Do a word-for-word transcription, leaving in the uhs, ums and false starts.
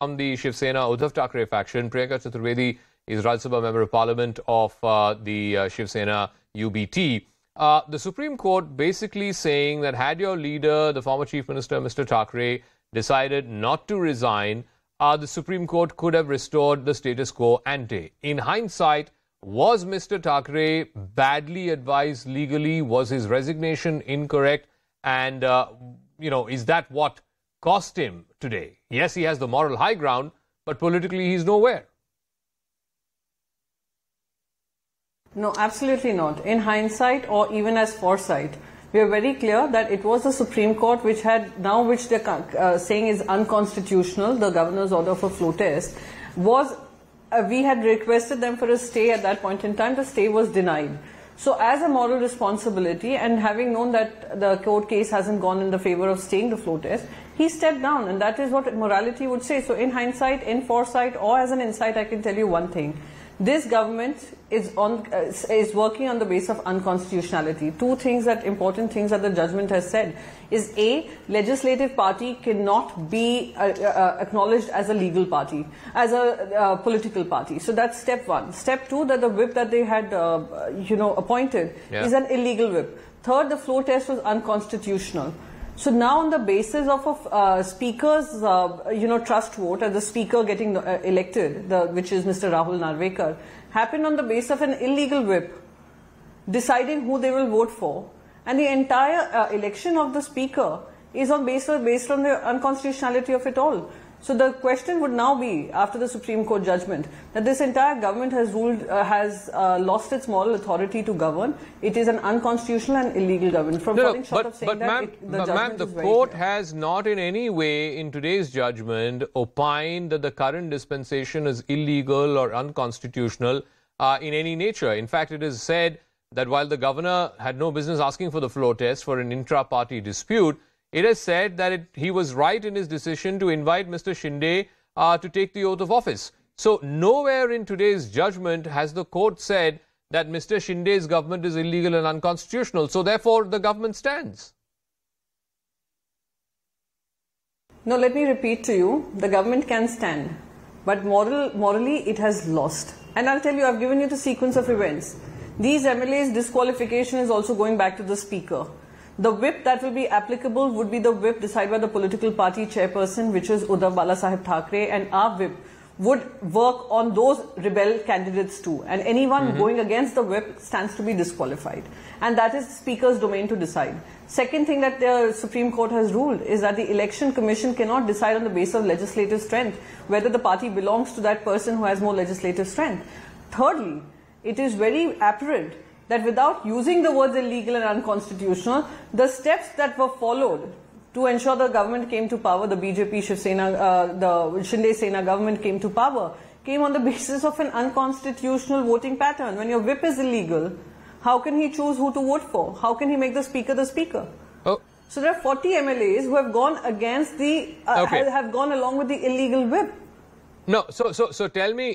From the Shiv Sena Uddhav Thackeray faction, Priyanka Chaturvedi is Raj Sabha Member of Parliament of uh, the uh, Shiv Sena U B T. Uh, the Supreme Court basically saying that had your leader, the former Chief Minister, Mister Thackeray, decided not to resign, uh, the Supreme Court could have restored the status quo ante. In hindsight, was Mister Thackeray badly advised legally? Was his resignation incorrect? And, uh, you know, is that what cost him today? Yes, he has the moral high ground, but politically he's nowhere. No, absolutely not. In hindsight or even as foresight, we are very clear that it was the Supreme Court which had now, which they're uh, saying is unconstitutional, the governor's order for floor test, was uh, we had requested them for a stay at that point in time. The stay was denied. So as a moral responsibility, and having known that the court case hasn't gone in the favor of staying the floor test, he stepped down, and that is what morality would say. So in hindsight, in foresight, or as an insight, I can tell you one thing. This government is on uh, is working on the basis of unconstitutionality. Two things that important things that the judgment has said is a legislative party cannot be uh, uh, acknowledged as a legal party, as a uh, political party. So that's step one. Step two, that the whip that they had uh, you know appointed yeah. is an illegal whip. Third, the floor test was unconstitutional. So now, on the basis of a uh, speaker's, uh, you know, trust vote, and the speaker getting uh, elected, the, which is Mister Rahul Narvekar, happened on the basis of an illegal whip, deciding who they will vote for, and the entire uh, election of the speaker is on basis based on the unconstitutionality of it all. So the question would now be, after the Supreme Court judgment, that this entire government has ruled, uh, has uh, lost its moral authority to govern. It is an unconstitutional and illegal government. From no, falling short but, of saying but that, it, the judgment the is court clear. Has not in any way, in today's judgment, opined that the current dispensation is illegal or unconstitutional uh, in any nature. In fact, it is said that while the governor had no business asking for the floor test for an intra-party dispute, it has said that it, he was right in his decision to invite Mister Shinde uh, to take the oath of office. So nowhere in today's judgment has the court said that Mister Shinde's government is illegal and unconstitutional. So therefore, the government stands. No, let me repeat to you, the government can stand, but moral, morally it has lost. And I'll tell you, I've given you the sequence of events. These M L A's disqualification is also going back to the speaker. The whip that will be applicable would be the whip decided by the political party chairperson, which is Uddhav Bala Sahib Thackeray, and our whip would work on those rebel candidates too. And anyone mm-hmm. going against the whip stands to be disqualified. And that is the Speaker's domain to decide. Second thing that the Supreme Court has ruled is that the Election Commission cannot decide on the basis of legislative strength whether the party belongs to that person who has more legislative strength. Thirdly, it is very apparent that without using the words illegal and unconstitutional, the steps that were followed to ensure the government came to power, the B J P Shiv Sena, uh, the Shinde Sena government came to power, came on the basis of an unconstitutional voting pattern. When your whip is illegal, how can he choose who to vote for? How can he make the speaker the speaker? Oh. So there are forty M L A's who have gone against the, uh, okay. have gone along with the illegal whip. No, so so so tell me,